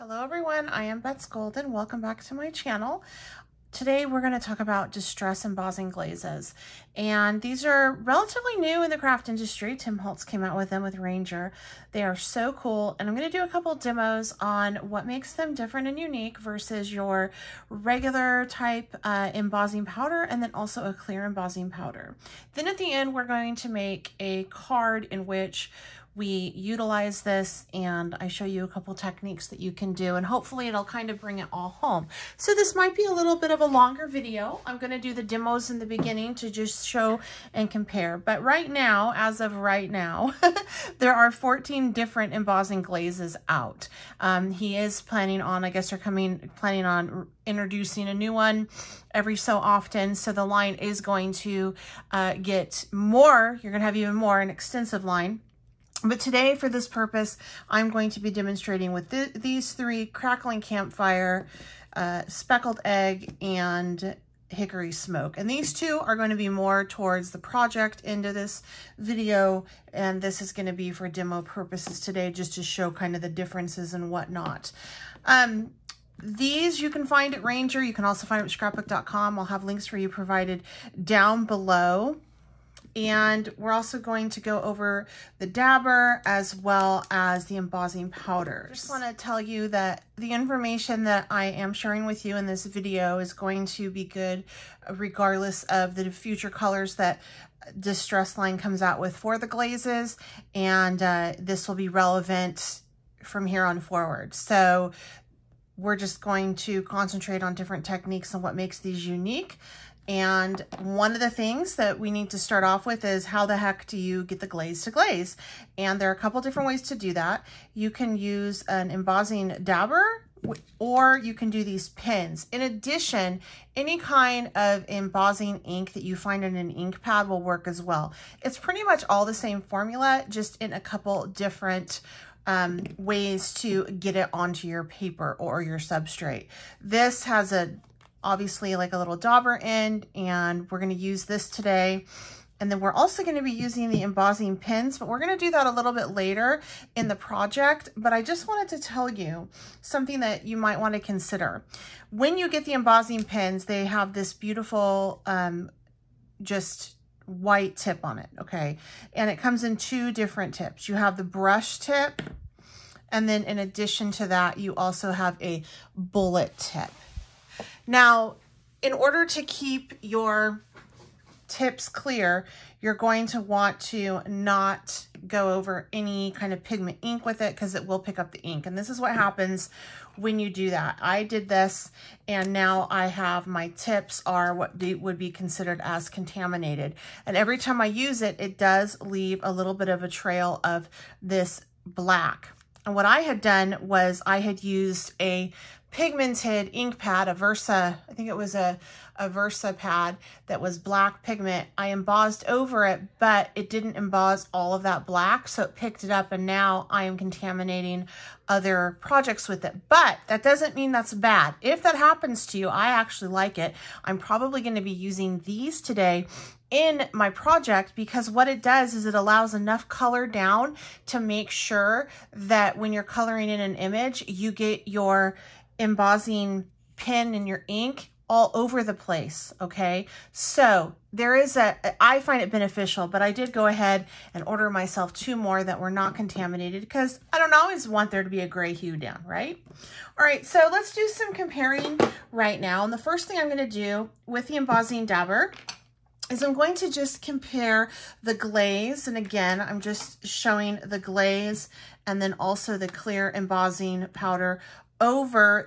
Hello everyone, I am Betz Golden. Welcome back to my channel. Today we're going to talk about distress embossing glazes, and these are relatively new in the craft industry. Tim Holtz came out with them with Ranger. They are so cool, and I'm going to do a couple demos on what makes them different and unique versus your regular type embossing powder, and then also a clear embossing powder. Then at the end we're going to make a card in which we utilize this, and I show you a couple techniques that you can do, and hopefully it'll kind of bring it all home. So this might be a little bit of a longer video. I'm gonna do the demos in the beginning to just show and compare. But right now, as of right now, there are 14 different embossing glazes out. He is planning on, I guess they're planning on introducing a new one every so often. So the line is going to get more, you're gonna have even more, an extensive line. But today, for this purpose, I'm going to be demonstrating with these three: Crackling Campfire, Speckled Egg, and Hickory Smoke. And these two are going to be more towards the project end of this video, and this is going to be for demo purposes today, just to show kind of the differences and whatnot. These you can find at Ranger. You can also find them at scrapbook.com. I'll have links for you provided down below. And we're also going to go over the dabber as well as the embossing powders. I just want to tell you that the information that I am sharing with you in this video is going to be good regardless of the future colors that Distress line comes out with for the glazes, and this will be relevant from here on forward. So we're just going to concentrate on different techniques and what makes these unique. And one of the things that we need to start off with is, how the heck do you get the glaze to glaze? And there are a couple different ways to do that. You can use an embossing dabber, or you can do these pins. In addition, any kind of embossing ink that you find in an ink pad will work as well. It's pretty much all the same formula, just in a couple different ways to get it onto your paper or your substrate. This has a obviously like a little dauber end, and we're gonna use this today. And then we're also gonna be using the embossing pins, but we're gonna do that a little bit later in the project. But I just wanted to tell you something that you might wanna consider. When you get the embossing pins, they have this beautiful, just white tip on it, okay? And it comes in two different tips. You have the brush tip, and then in addition to that, you also have a bullet tip. Now, in order to keep your tips clear, you're going to want to not go over any kind of pigment ink with it, because it will pick up the ink. And this is what happens when you do that. I did this, and now I have my tips are what would be considered as contaminated. And every time I use it, it does leave a little bit of a trail of this black. And what I had done was I had used a pigmented ink pad, a Versa, I think it was a Versa pad that was black pigment. I embossed over it, but it didn't emboss all of that black, so it picked it up, and now I am contaminating other projects with it. But that doesn't mean that's bad. If that happens to you, I actually like it. I'm probably going to be using these today in my project, because what it does is it allows enough color down to make sure that when you're coloring in an image, you get your embossing pen and your ink all over the place, okay? So there is I find it beneficial, but I did go ahead and order myself two more that were not contaminated, because I don't always want there to be a gray hue down, right? All right, so let's do some comparing right now. And the first thing I'm gonna do with the embossing dabber is I'm going to just compare the glaze. And again, I'm just showing the glaze and then also the clear embossing powder over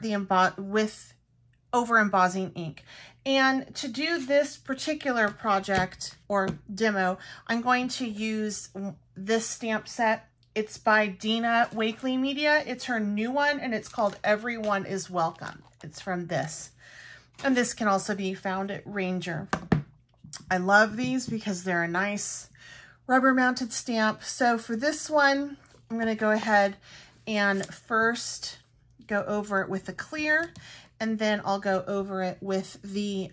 embossing ink. And to do this particular project or demo, I'm going to use this stamp set. It's by Dina Wakley Media. It's her new one, and it's called Everyone is Welcome. It's from this. And this can also be found at Ranger. I love these because they're a nice rubber-mounted stamp. So for this one, I'm gonna go ahead and first go over it with the clear, and then I'll go over it with the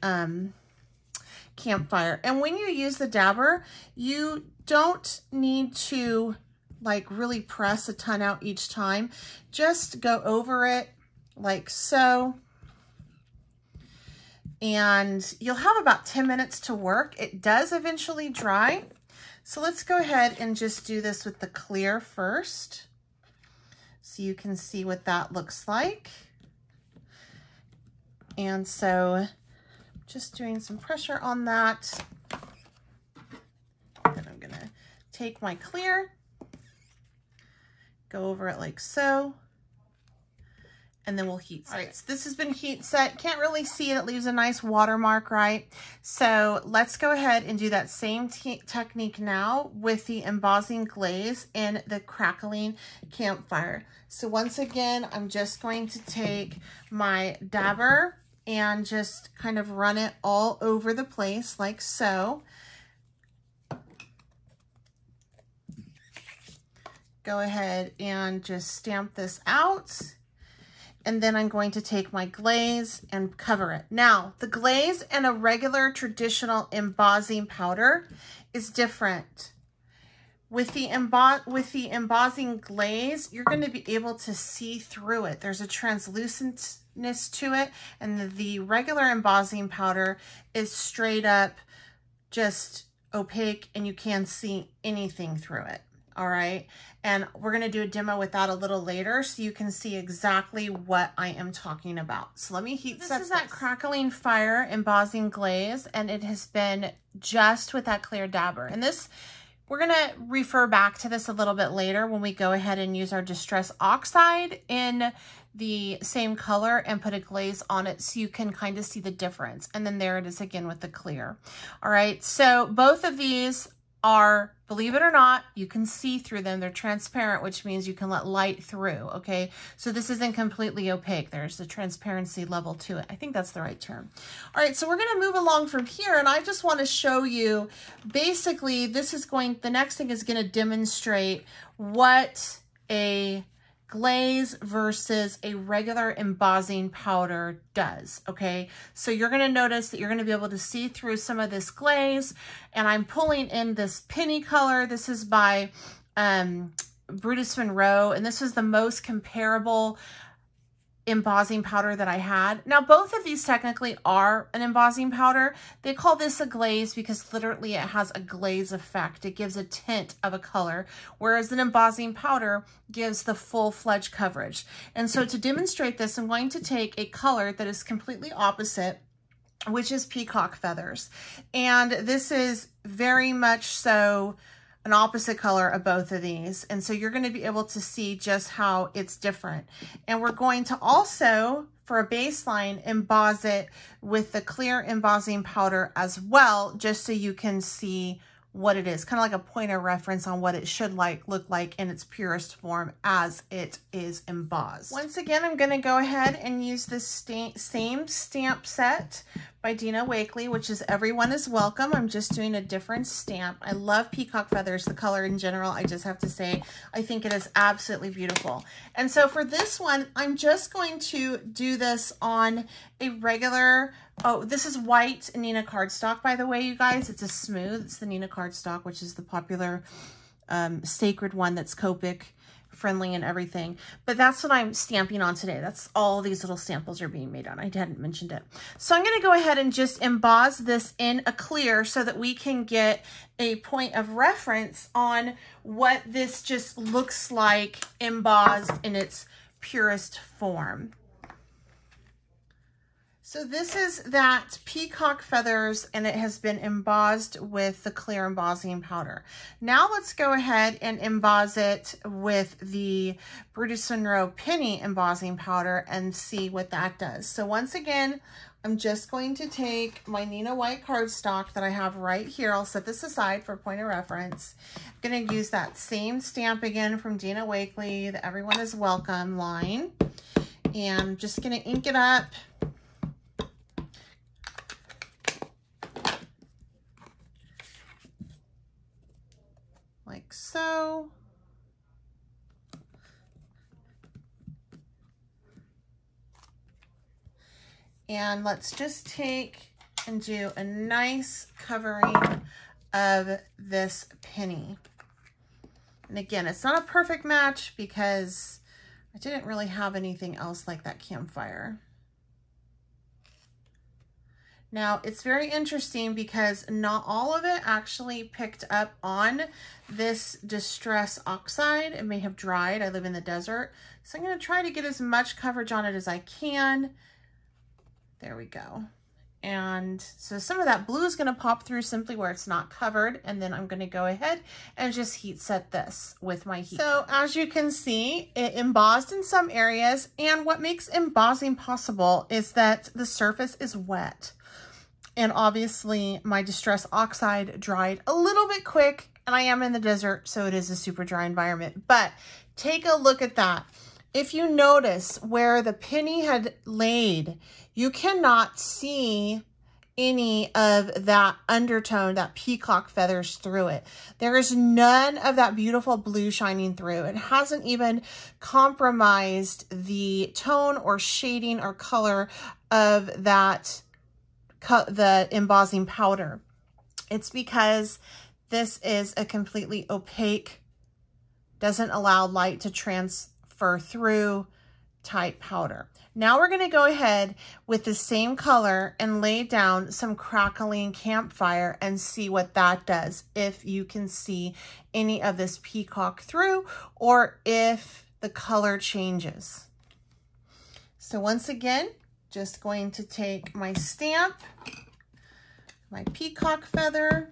Campfire. And when you use the dabber, you don't need to like really press a ton out each time. Just go over it like so. And you'll have about 10 minutes to work. It does eventually dry. So let's go ahead and just do this with the clear first, so you can see what that looks like. And so just doing some pressure on that. Then I'm gonna take my clear, go over it like so, and then we'll heat set. All right, so this has been heat set. Can't really see it, it leaves a nice watermark, right? So let's go ahead and do that same technique now with the embossing glaze in the Crackling Campfire. So once again, I'm just going to take my dabber and just kind of run it all over the place like so. Go ahead and just stamp this out. And then I'm going to take my glaze and cover it. Now, the glaze and a regular traditional embossing powder is different. With the embossing glaze, you're going to be able to see through it. There's a translucentness to it, and the regular embossing powder is straight up just opaque, and you can't see anything through it. All right, and we're gonna do a demo with that a little later so you can see exactly what I am talking about. So let me heat set this. This is that Crackling Fire embossing glaze, and it has been just with that clear dabber. And this, we're gonna refer back to this a little bit later when we go ahead and use our Distress Oxide in the same color and put a glaze on it so you can kind of see the difference. And then there it is again with the clear. All right, so both of these are, believe it or not, you can see through them. They're transparent, which means you can let light through, okay? So this isn't completely opaque. There's the transparency level to it. I think that's the right term. All right, so we're gonna move along from here, and I just wanna show you, basically, this is going, the next thing is gonna demonstrate what a glaze versus a regular embossing powder does, okay? So you're gonna notice that you're gonna be able to see through some of this glaze, and I'm pulling in this penny color. This is by Brutus Monroe, and this is the most comparable embossing powder that I had. Now, both of these technically are an embossing powder. They call this a glaze because literally it has a glaze effect. It gives a tint of a color, whereas an embossing powder gives the full-fledged coverage. And so to demonstrate this, I'm going to take a color that is completely opposite, which is peacock feathers. And this is very much so an opposite color of both of these. And so you're gonna be able to see just how it's different. And we're going to also, for a baseline, emboss it with the clear embossing powder as well, just so you can see what it is, kind of like a point of reference on what it should look like in its purest form as it is embossed. Once again, I'm gonna go ahead and use this same stamp set by Dina Wakley, which is Everyone is Welcome. I'm just doing a different stamp. I love peacock feathers, the color in general, I just have to say. I think it is absolutely beautiful. And so for this one, I'm just going to do this on a regular, oh, this is white Neenah cardstock, by the way, you guys. It's a smooth, it's the Neenah cardstock, which is the popular sacred one that's Copic friendly and everything. But that's what I'm stamping on today. That's all these little samples are being made on. I hadn't mentioned it. So I'm gonna go ahead and just emboss this in a clear so that we can get a point of reference on what this just looks like embossed in its purest form. So this is that peacock feathers, and it has been embossed with the clear embossing powder. Now let's go ahead and emboss it with the Brutus Monroe penny embossing powder and see what that does. So once again, I'm just going to take my Neenah white cardstock that I have right here. I'll set this aside for point of reference. I'm gonna use that same stamp again from Dina Wakley, the Everyone is Welcome line. And I'm just gonna ink it up. Like so. And let's just take and do a nice covering of this penny. And again, it's not a perfect match because I didn't really have anything else like that campfire. Now, it's very interesting because not all of it actually picked up on this Distress Oxide. It may have dried. I live in the desert. So I'm going to try to get as much coverage on it as I can. There we go. And so some of that blue is going to pop through simply where it's not covered. And then I'm going to go ahead and just heat set this with my heat. So as you can see, it embossed in some areas. And what makes embossing possible is that the surface is wet. And obviously my Distress Oxide dried a little bit quick, and I am in the desert, so it is a super dry environment. But take a look at that. If you notice where the penny had laid, you cannot see any of that undertone, that peacock feathers through it. There is none of that beautiful blue shining through. It hasn't even compromised the tone or shading or color of that the embossing powder. It's because this is a completely opaque, doesn't allow light to transfer through type powder. Now we're going to go ahead with the same color and lay down some Crackling Campfire and see what that does, if you can see any of this peacock through or if the color changes. So once again, just going to take my stamp, my peacock feather,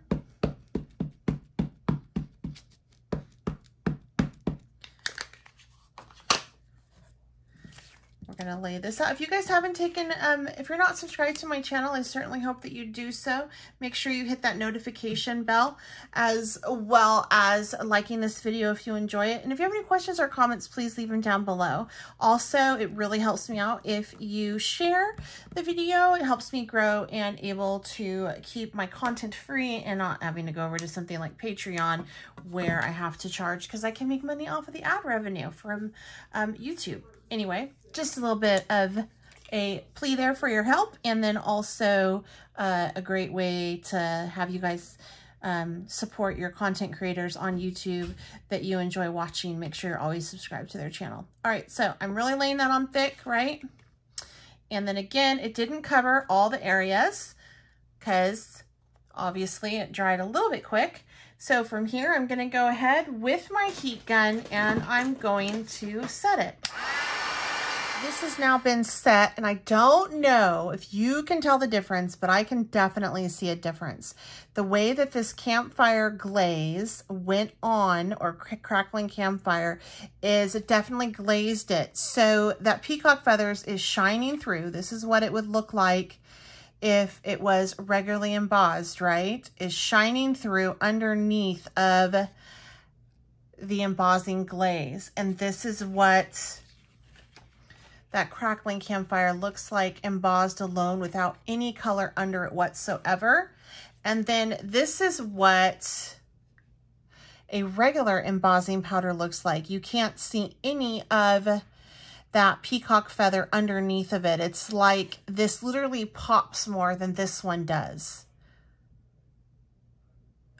we're gonna lay this out. If you guys haven't taken, if you're not subscribed to my channel, I certainly hope that you do so. Make sure you hit that notification bell, as well as liking this video if you enjoy it. And if you have any questions or comments, please leave them down below. Also, it really helps me out if you share the video. It helps me grow and able to keep my content free and not having to go over to something like Patreon where I have to charge, because I can make money off of the ad revenue from YouTube. Anyway, just a little bit of a plea there for your help, and then also a great way to have you guys support your content creators on YouTube that you enjoy watching. Make sure you're always subscribed to their channel. All right, so I'm really laying that on thick, right? And then again, it didn't cover all the areas because obviously it dried a little bit quick. So from here, I'm gonna go ahead with my heat gun and I'm going to set it. This has now been set, and I don't know if you can tell the difference, but I can definitely see a difference. The way that this campfire glaze went on, or Crackling Campfire, is it definitely glazed it. So that peacock feathers is shining through. This is what it would look like if it was regularly embossed, right? Is shining through underneath of the embossing glaze. And this is what that Crackling Campfire looks like embossed alone without any color under it whatsoever. And then this is what a regular embossing powder looks like. You can't see any of that peacock feather underneath of it. It's like this literally pops more than this one does.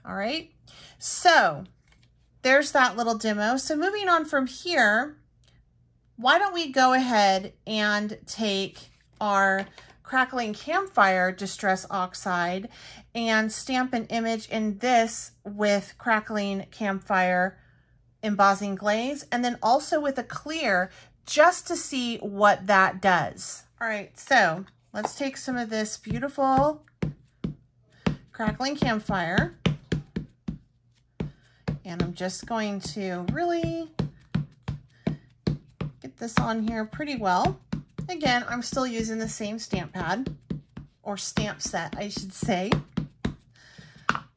All right, so there's that little demo. So moving on from here, why don't we go ahead and take our Crackling Campfire Distress Oxide and stamp an image in this with Crackling Campfire Embossing Glaze, and then also with a clear, just to see what that does. All right, so let's take some of this beautiful Crackling Campfire, and I'm just going to really this on here pretty well. Again, I'm still using the same stamp pad, or stamp set, I should say.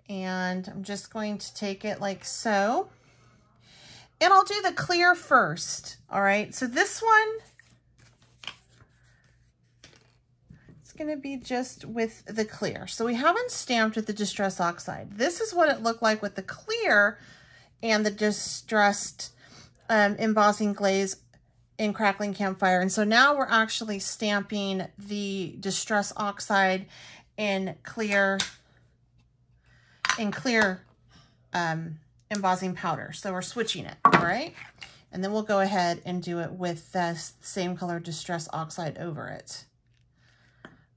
And I'm just going to take it like so. And I'll do the clear first. All right, so this one, it's gonna be just with the clear. So we haven't stamped with the Distress Oxide. This is what it looked like with the clear and the distressed embossing glaze in Crackling Campfire. And so now we're actually stamping the Distress Oxide in clear embossing powder. So we're switching it, all right? And then we'll go ahead and do it with the same color Distress Oxide over it.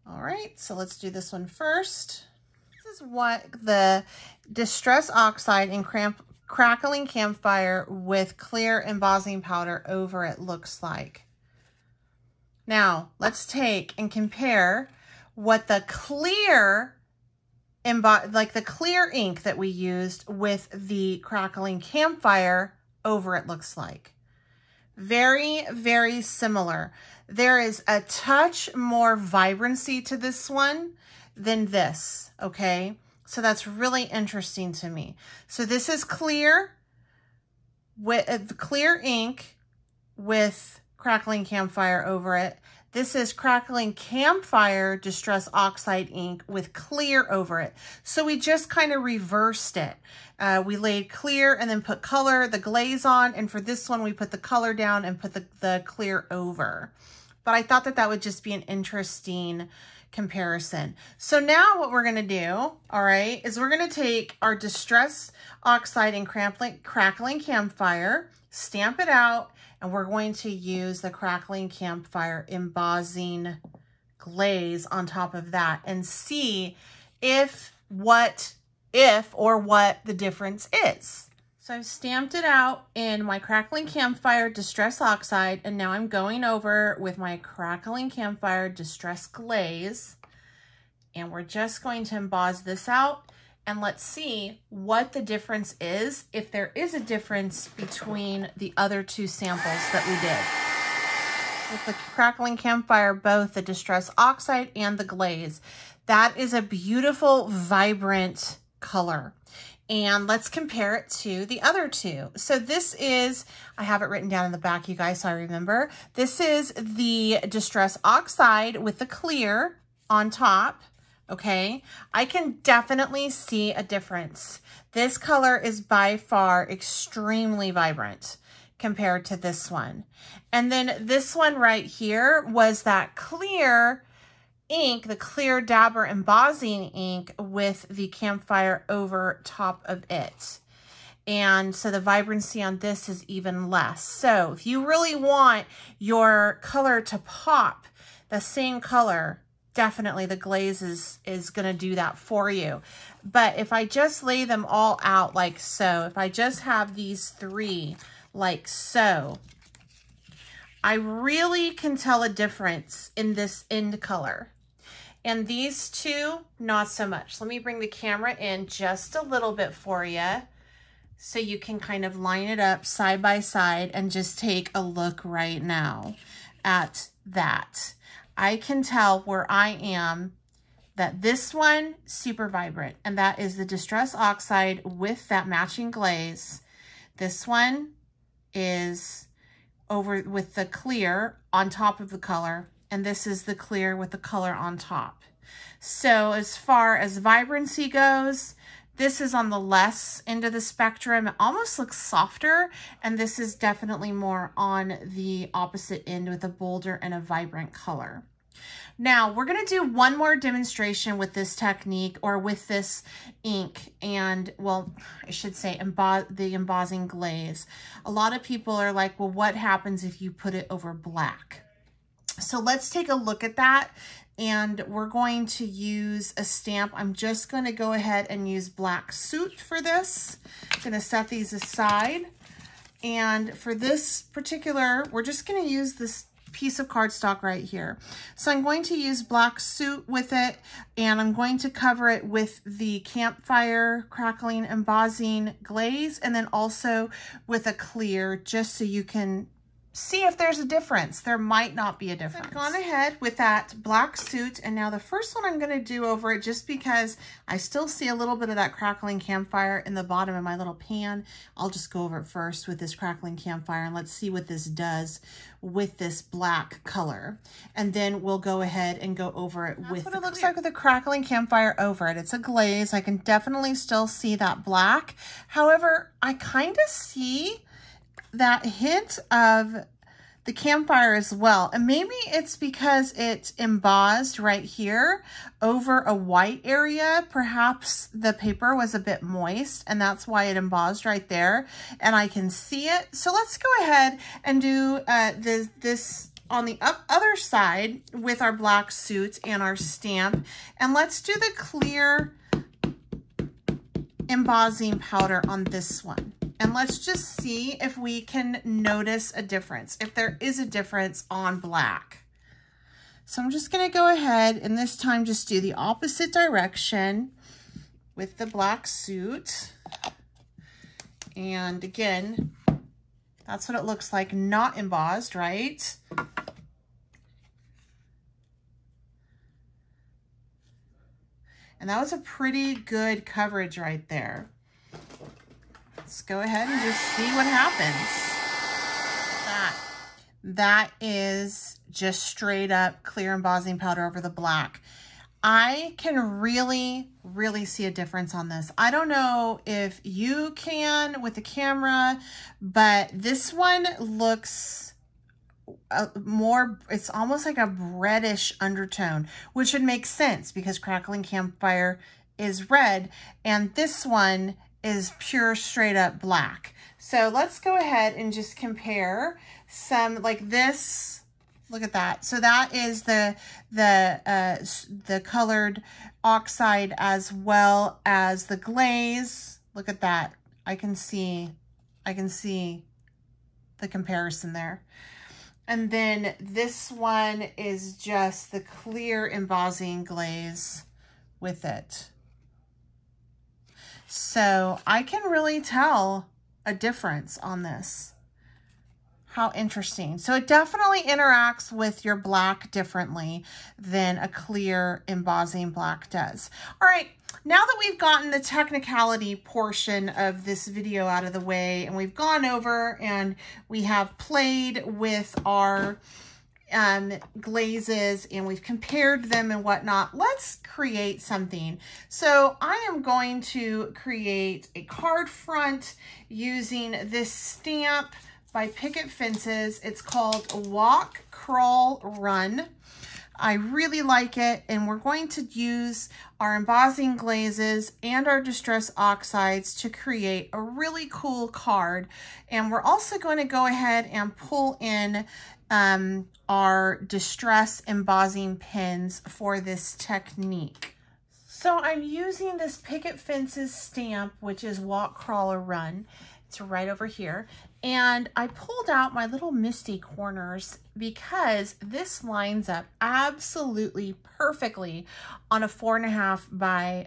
All right, so let's do this one first. This is what the Distress Oxide and Crackling Campfire with clear embossing powder over it looks like. Now, let's take and compare what the clear clear ink that we used with the Crackling Campfire over it looks like. Very, very similar. There is a touch more vibrancy to this one than this, okay? So that's really interesting to me. So this is clear with clear ink with Crackling Campfire over it. This is Crackling Campfire Distress Oxide ink with clear over it. So we just kind of reversed it. We laid clear and then put color, the glaze on, and for this one we put the color down and put the clear over. But I thought that that would just be an interesting comparison. So now what we're going to do, all right, is we're going to take our Distress Oxide and Crackling Campfire, stamp it out, and we're going to use the Crackling Campfire embossing glaze on top of that and see what the difference is. So I've stamped it out in my Crackling Campfire Distress Oxide, and now I'm going over with my Crackling Campfire Distress Glaze, and we're just going to emboss this out. And let's see what the difference is, if there is a difference between the other two samples that we did. With the Crackling Campfire, both the Distress Oxide and the glaze. That is a beautiful, vibrant color. And let's compare it to the other two. So this is, I have it written down in the back, you guys, so I remember. This is the Distress Oxide with the clear on top. Okay, I can definitely see a difference. This color is by far extremely vibrant compared to this one. And then this one right here was that clear ink, the clear dabber embossing ink with the campfire over top of it. And so the vibrancy on this is even less. So if you really want your color to pop, the same color, definitely the glaze is going to do that for you. But if I just lay them all out like so, if I just have these three like so, I really can tell a difference in this end color. And these two, not so much. Let me bring the camera in just a little bit for you so you can kind of line it up side by side and just take a look right now at that. I can tell where I am that this one, super vibrant, and that is the Distress Oxide with that matching glaze. This one is over with the clear on top of the color, and this is the clear with the color on top. So as far as vibrancy goes, this is on the less end of the spectrum. It almost looks softer, and this is definitely more on the opposite end with a bolder and a vibrant color. Now, we're gonna do one more demonstration with this technique or with this ink and, well, I should say the embossing glaze. A lot of people are like, well, what happens if you put it over black? So let's take a look at that. And we're going to use a stamp. I'm just going to go ahead and use black soot for this. I'm going to set these aside. And for this particular, we're just going to use this piece of cardstock right here. So I'm going to use black soot with it, and I'm going to cover it with the campfire crackling embossing glaze, and then also with a clear, just so you can see if there's a difference. There might not be a difference. I've gone ahead with that black soot, and now the first one I'm going to do over it, just because I still see a little bit of that Crackling Campfire in the bottom of my little pan. I'll just go over it first with this Crackling Campfire, and let's see what this does with this black color. And then we'll go ahead and go over it with what it looks like with the Crackling Campfire over it. It's a glaze. I can definitely still see that black. However, I kind of see that hint of the campfire as well. And maybe it's because it's embossed right here over a white area. Perhaps the paper was a bit moist and that's why it embossed right there and I can see it. So let's go ahead and do this on the other side with our black suits and our stamp. And let's do the clear embossing powder on this one. And let's just see if we can notice a difference, if there is a difference on black. So I'm just gonna go ahead and this time just do the opposite direction with the black suit. And again, that's what it looks like, not embossed, right? And that was a pretty good coverage right there. Let's go ahead and just see what happens. That is just straight up clear embossing powder over the black. I can really see a difference on this. I don't know if you can with the camera, but this one looks more, it's almost like a reddish undertone, which would make sense because Crackling Campfire is red and this one is pure straight up black. So let's go ahead and just compare some, like this, look at that. So that is the colored oxide as well as the glaze. Look at that. I can see the comparison there. And then this one is just the clear embossing glaze with it. So I can really tell a difference on this. How interesting. So it definitely interacts with your black differently than a clear embossing black does. All right. Now that we've gotten the technicality portion of this video out of the way and we've gone over and we have played with our glazes and we've compared them and whatnot, let's create something. So I am going to create a card front using this stamp by Picket Fences. It's called Walk, Crawl, Run. I really like it, and we're going to use our embossing glazes and our distress oxides to create a really cool card. And we're also going to go ahead and pull in our distress embossing pins for this technique. So I'm using this Picket Fences stamp, which is Walk, Crawl, or Run. It's right over here. And I pulled out my little Misti corners because this lines up absolutely perfectly on a 4.25 by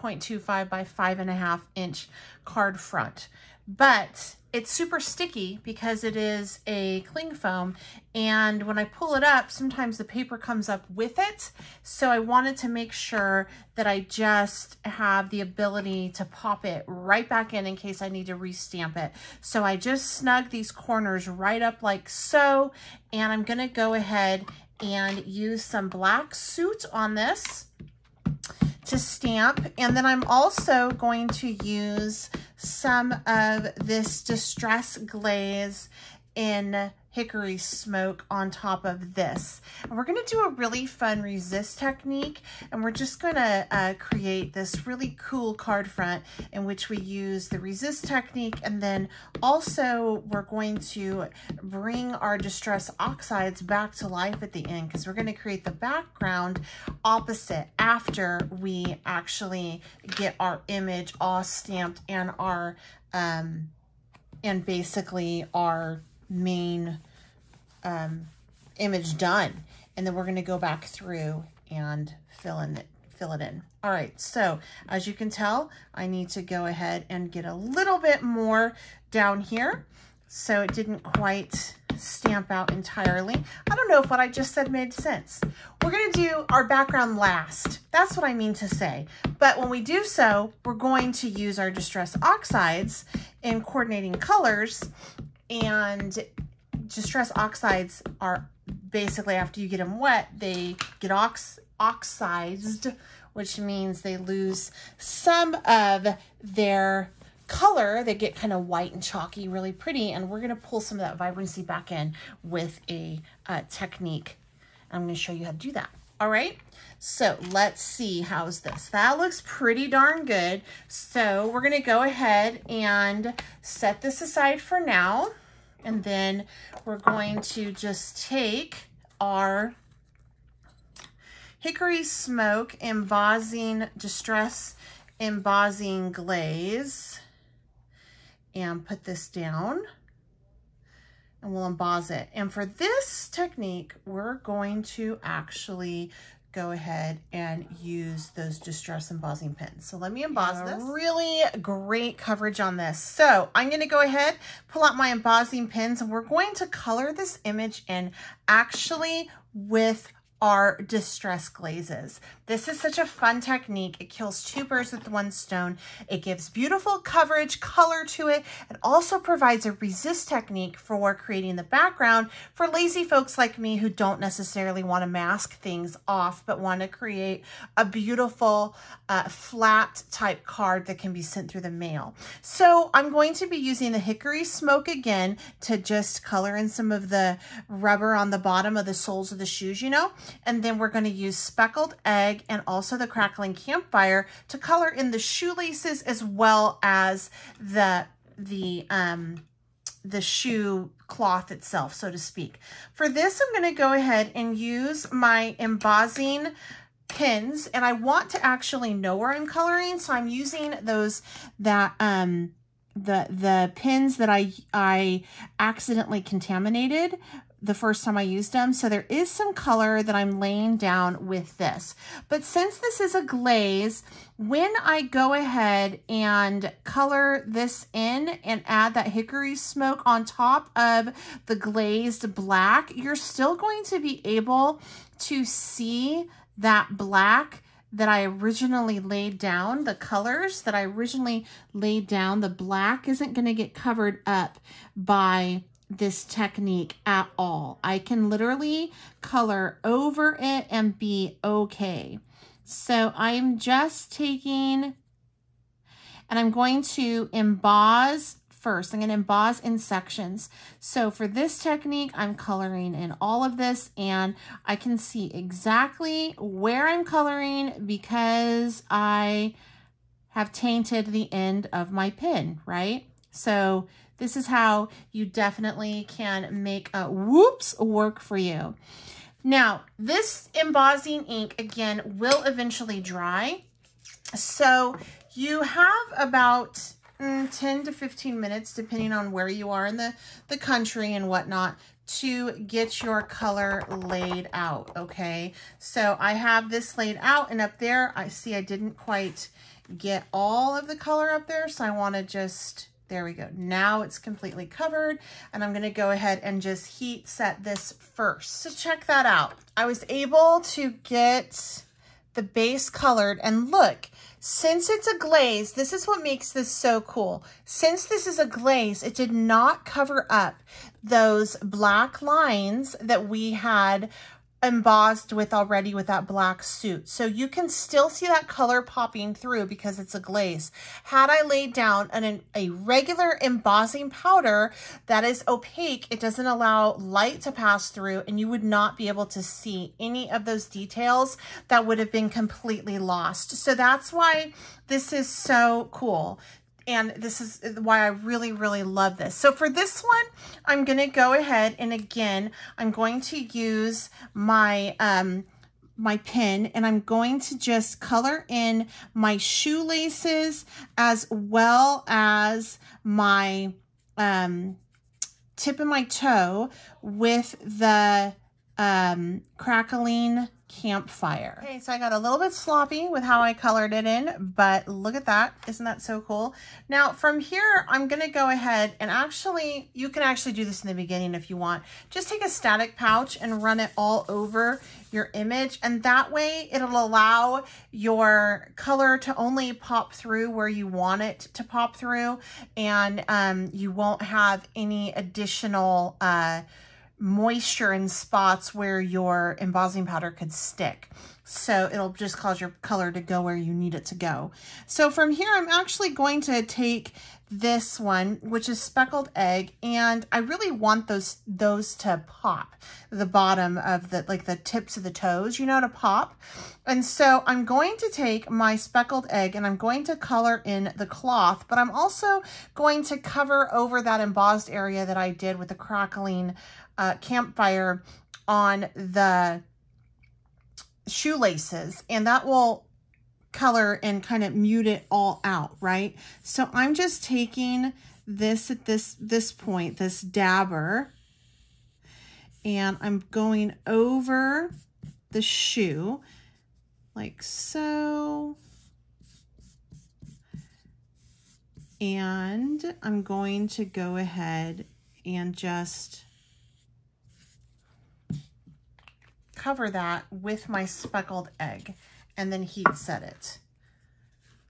5.5 inch card front. But it's super sticky because it is a cling foam. And when I pull it up, sometimes the paper comes up with it. So I wanted to make sure that I just have the ability to pop it right back in case I need to restamp it. So I just snug these corners right up like so. And I'm gonna go ahead and use some black soot on this to stamp. And then I'm also going to use some of this distress glaze in Hickory Smoke on top of this. And we're going to do a really fun resist technique, and we're just going to create this really cool card front in which we use the resist technique, and then also we're going to bring our distress oxides back to life at the end because we're going to create the background opposite after we actually get our image all stamped and our and basically our main image done. And then we're going to go back through and fill it in. All right, so as you can tell, I need to go ahead and get a little bit more down here so it didn't quite stamp out entirely. I don't know if what I just said made sense. We're going to do our background last. That's what I mean to say. But when we do so, we're going to use our distress oxides in coordinating colors. And distress oxides are basically, after you get them wet, they get oxidized, which means they lose some of their color, they get kind of white and chalky, really pretty. And we're going to pull some of that vibrancy back in with a technique. I'm going to show you how to do that. All right, so let's see, how's this? That looks pretty darn good. So we're gonna go ahead and set this aside for now. And then we're going to just take our Hickory Smoke Embossing Distress Embossing Glaze and put this down. And we'll emboss it. And for this technique, we're going to actually go ahead and use those distress embossing pins. So let me emboss this. Really great coverage on this. So I'm gonna go ahead, pull out my embossing pins, and we're going to color this image in actually with our distress glazes. This is such a fun technique. It kills two birds with one stone. It gives beautiful coverage, color to it. It also provides a resist technique for creating the background for lazy folks like me who don't necessarily want to mask things off, but want to create a beautiful flat type card that can be sent through the mail. So I'm going to be using the Hickory Smoke again to just color in some of the rubber on the bottom of the soles of the shoes, you know? And then we're going to use Speckled Egg and also the Crackling Campfire to color in the shoelaces as well as the shoe cloth itself, so to speak. For this, I'm going to go ahead and use my embossing pins, and I want to actually know where I'm coloring, so I'm using those the pins that I accidentally contaminated the first time I used them. So there is some color that I'm laying down with this. But since this is a glaze, when I go ahead and color this in and add that Hickory Smoke on top of the glazed black, you're still going to be able to see that black that I originally laid down, the colors that I originally laid down. The black isn't going to get covered up by this technique at all. I can literally color over it and be okay. So I'm just taking, and I'm going to emboss first. I'm going to emboss in sections. So for this technique, I'm coloring in all of this, and I can see exactly where I'm coloring because I have tainted the end of my pin, right? So this is how you definitely can make a whoops work for you. Now, this embossing ink, again, will eventually dry. So you have about 10 to 15 minutes, depending on where you are in the country and whatnot, to get your color laid out, okay? So I have this laid out, and up there, I see I didn't quite get all of the color up there, so I want to just... there we go. Now it's completely covered, and I'm going to go ahead and just heat set this first. So check that out. I was able to get the base colored, and look, since it's a glaze, this is what makes this so cool. Since this is a glaze, it did not cover up those black lines that we had embossed with already with that black suit. So you can still see that color popping through because it's a glaze. Had I laid down a regular embossing powder that is opaque, it doesn't allow light to pass through, and you would not be able to see any of those details that would have been completely lost. So that's why this is so cool. And this is why I really, really love this. So for this one, I'm going to go ahead and again, I'm going to use my my pin, and I'm going to just color in my shoelaces as well as my tip of my toe with the Crackling Campfire. Okay, so I got a little bit sloppy with how I colored it in, but look at that. Isn't that so cool? Now from here, I'm going to go ahead and actually, you can actually do this in the beginning if you want. Just take a static pouch and run it all over your image, and that way it'll allow your color to only pop through where you want it to pop through, and you won't have any additional moisture in spots where your embossing powder could stick. So it'll just cause your color to go where you need it to go. So from here, I'm actually going to take this one, which is Speckled Egg, and I really want those to pop, the bottom of the, like the tips of the toes, you know, to pop. And so I'm going to take my Speckled Egg and I'm going to color in the cloth, but I'm also going to cover over that embossed area that I did with the Crackling Campfire on the shoelaces, and that will color and kind of mute it all out, right? So I'm just taking this at this point, this dabber, and I'm going over the shoe like so, and I'm going to go ahead and just cover that with my Speckled Egg and then heat set it.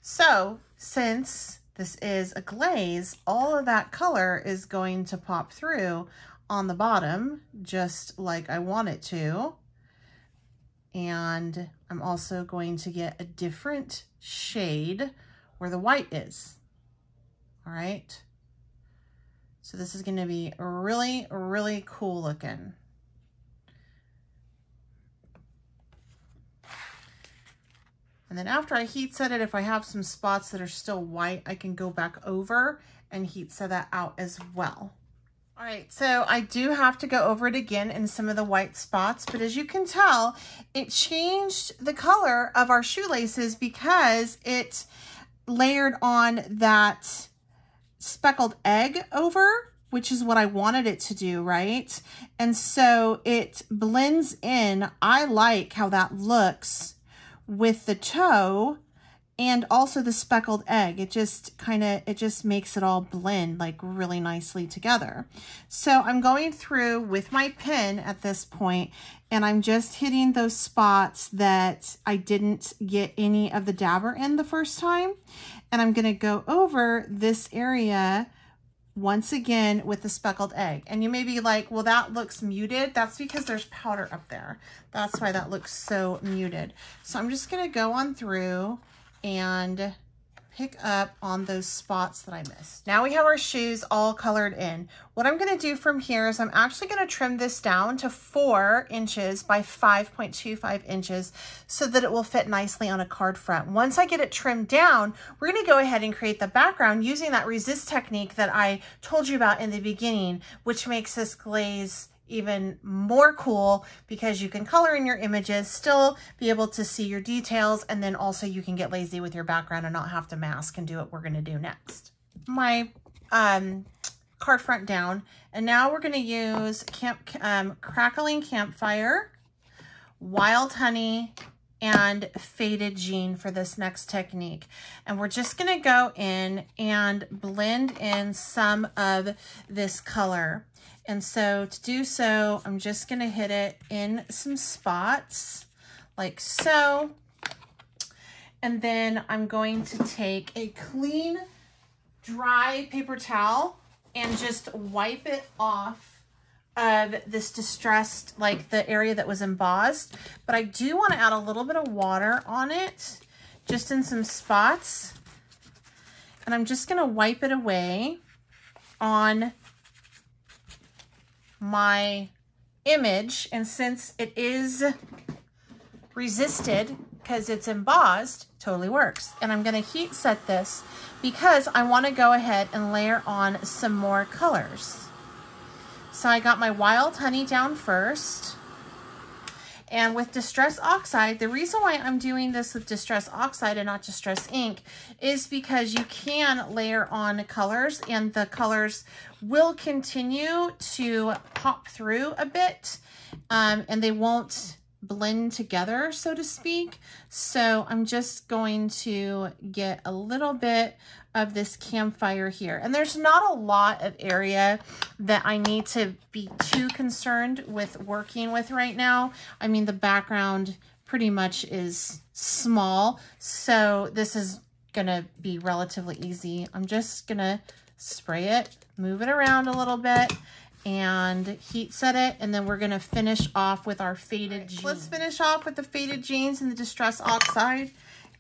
So since this is a glaze, all of that color is going to pop through on the bottom just like I want it to. And I'm also going to get a different shade where the white is. All right. So this is going to be really, really cool looking. And then after I heat set it, if I have some spots that are still white, I can go back over and heat set that out as well. All right, so I do have to go over it again in some of the white spots, but as you can tell, it changed the color of our shoelaces because it layered on that Speckled Egg over, which is what I wanted it to do, right? And so it blends in. I like how that looks with the toe and also the Speckled Egg. It just kind of, it just makes it all blend like really nicely together. So I'm going through with my pen at this point, and I'm just hitting those spots that I didn't get any of the dabber in the first time. And I'm gonna go over this area once again with the Speckled Egg. And you may be like, well, that looks muted. That's because there's powder up there. That's why that looks so muted. So I'm just gonna go on through and pick up on those spots that I missed. Now we have our shoes all colored in. What I'm gonna do from here is I'm actually gonna trim this down to 4 inches by 5.25 inches so that it will fit nicely on a card front. Once I get it trimmed down, we're gonna go ahead and create the background using that resist technique that I told you about in the beginning, which makes this glaze even more cool because you can color in your images, still be able to see your details, and then also you can get lazy with your background and not have to mask and do what we're going to do next. My card front down, and now we're going to use Crackling Campfire, Wild Honey, and Faded Jean for this next technique. And we're just going to go in and blend in some of this color. And so to do so, I'm just going to hit it in some spots like so. And then I'm going to take a clean, dry paper towel and just wipe it off of this distressed, like the area that was embossed. But I do want to add a little bit of water on it, just in some spots. And I'm just going to wipe it away on my image, and since it is resisted because it's embossed, totally works. And I'm going to heat set this because I want to go ahead and layer on some more colors. So I got my Wild Honey down first, and with Distress Oxide, the reason why I'm doing this with Distress Oxide and not Distress Ink is because you can layer on colors and the colors will continue to pop through a bit, and they won't blend together, so to speak. So I'm just going to get a little bit of this campfire here. And there's not a lot of area that I need to be too concerned with working with right now. I mean, the background pretty much is small, so this is gonna be relatively easy. I'm just gonna spray it, move it around a little bit, and heat set it, and then we're gonna finish off with our faded jean. Let's finish off with the faded jeans and the Distress Oxide,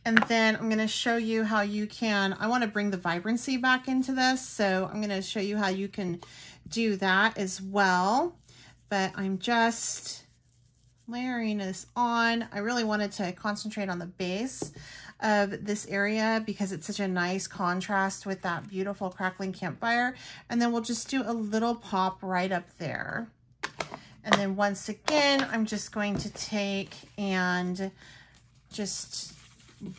and then I'm gonna show you how you can, I wanna bring the vibrancy back into this, so I'm gonna show you how you can do that as well. But I'm just layering this on. I really wanted to concentrate on the base of this area because it's such a nice contrast with that beautiful crackling campfire. And then we'll just do a little pop right up there. And then once again, I'm just going to take and just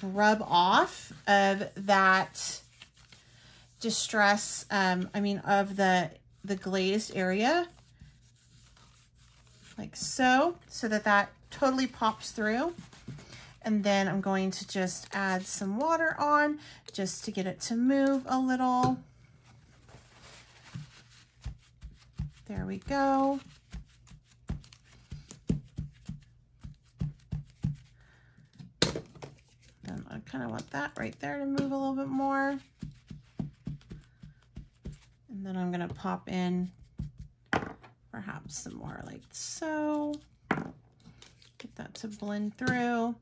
rub off of that distress, of the glazed area, like so, so that that totally pops through. And then I'm going to just add some water on just to get it to move a little. There we go. And I kind of want that right there to move a little bit more. And then I'm gonna pop in perhaps some more like so. Get that to blend through.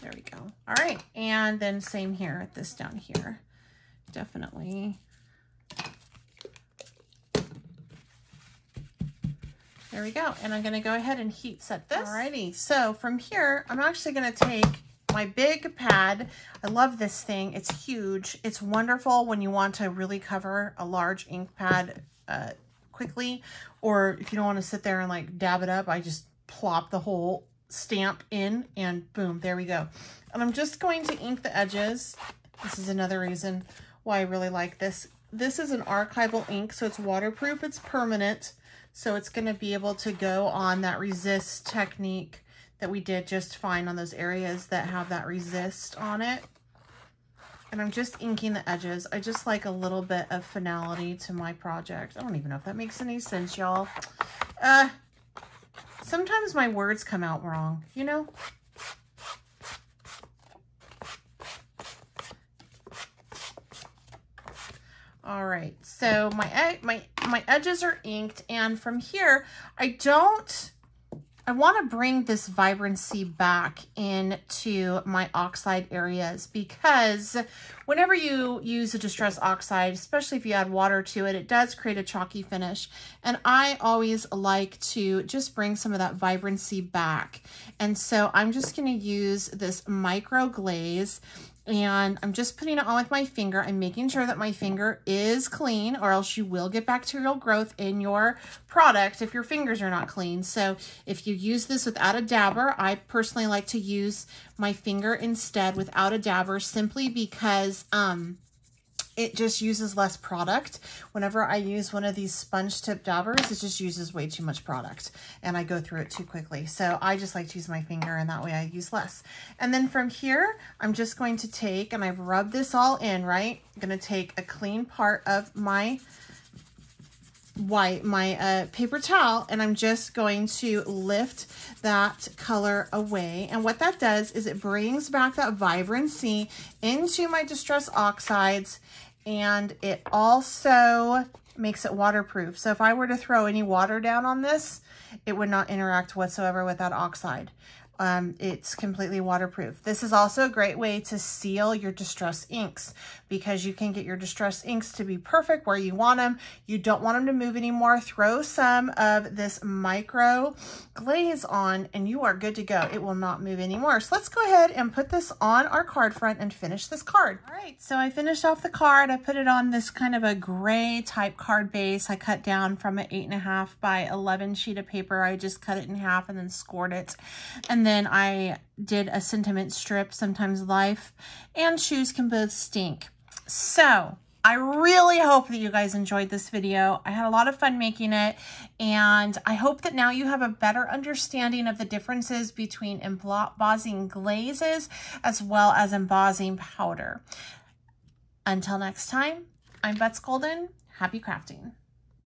There we go. All right, and then same here at this down here. Definitely. There we go. And I'm gonna go ahead and heat set this. Alrighty, so from here, I'm actually gonna take my big pad. I love this thing, it's huge. It's wonderful when you want to really cover a large ink pad quickly, or if you don't want to sit there and like dab it up, I just plop the whole stamp in and boom, there we go. And I'm just going to ink the edges. This is another reason why I really like this. This is an archival ink, so it's waterproof, it's permanent, so it's going to be able to go on that resist technique that we did just fine on those areas that have that resist on it. And I'm just inking the edges. I just like a little bit of finality to my project. I don't even know if that makes any sense, y'all. Sometimes my words come out wrong, you know? All right, so my edges are inked, and from here, I want to bring this vibrancy back into my oxide areas, because whenever you use a Distress Oxide, especially if you add water to it, it does create a chalky finish. And I always like to just bring some of that vibrancy back. And so I'm just going to use this Micro Glaze, and I'm just putting it on with my finger. I'm making sure that my finger is clean, or else you will get bacterial growth in your product if your fingers are not clean. So if you use this without a dabber, I personally like to use my finger instead without a dabber, simply because it just uses less product. Whenever I use one of these sponge tip dabbers, it just uses way too much product and I go through it too quickly. So I just like to use my finger, and that way I use less. And then from here, I'm just going to take, and I've rubbed this all in, right? I'm gonna take a clean part of my paper towel, and I'm just going to lift that color away. And what that does is it brings back that vibrancy into my Distress Oxides, and it also makes it waterproof. So if I were to throw any water down on this, it would not interact whatsoever with that oxide. It's completely waterproof. This is also a great way to seal your distress inks, because you can get your distress inks to be perfect where you want them. You don't want them to move anymore. Throw some of this Micro Glaze on and you are good to go. It will not move anymore. So let's go ahead and put this on our card front and finish this card. All right, so I finished off the card. I put it on this kind of a gray type card base. I cut down from an 8.5 by 11 sheet of paper. I just cut it in half and then scored it. And then I did a sentiment strip. Sometimes life and shoes can both stink. So I really hope that you guys enjoyed this video. I had a lot of fun making it, and I hope that now you have a better understanding of the differences between embossing glazes as well as embossing powder. Until next time, I'm Betz Golden. Happy crafting.